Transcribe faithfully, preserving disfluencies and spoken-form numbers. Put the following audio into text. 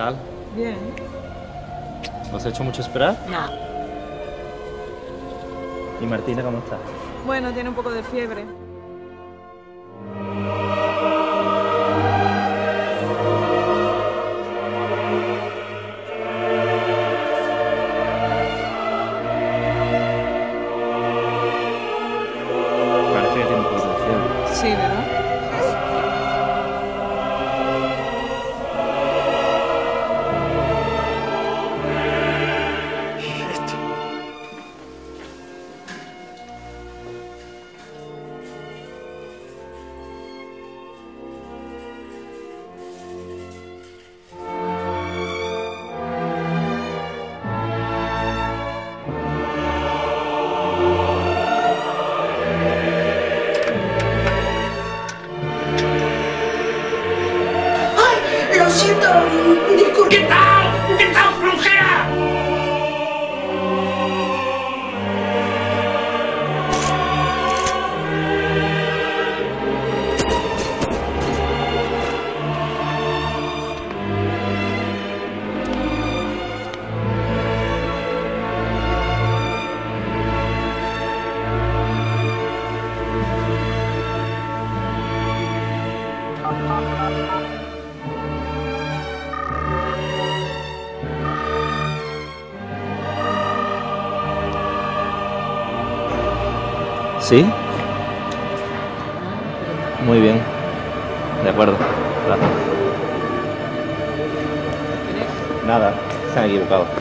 tal? Bien. ¿Lo has hecho mucho esperar? Nada. ¿Y Martina cómo está? Bueno, tiene un poco de fiebre. Parece que tiene un poco de fiebre. Sí, ¿verdad? ¿Qué tal? ¿Qué tal, flojera? ¿Sí? Muy bien. De acuerdo. Gracias. Nada, se han equivocado.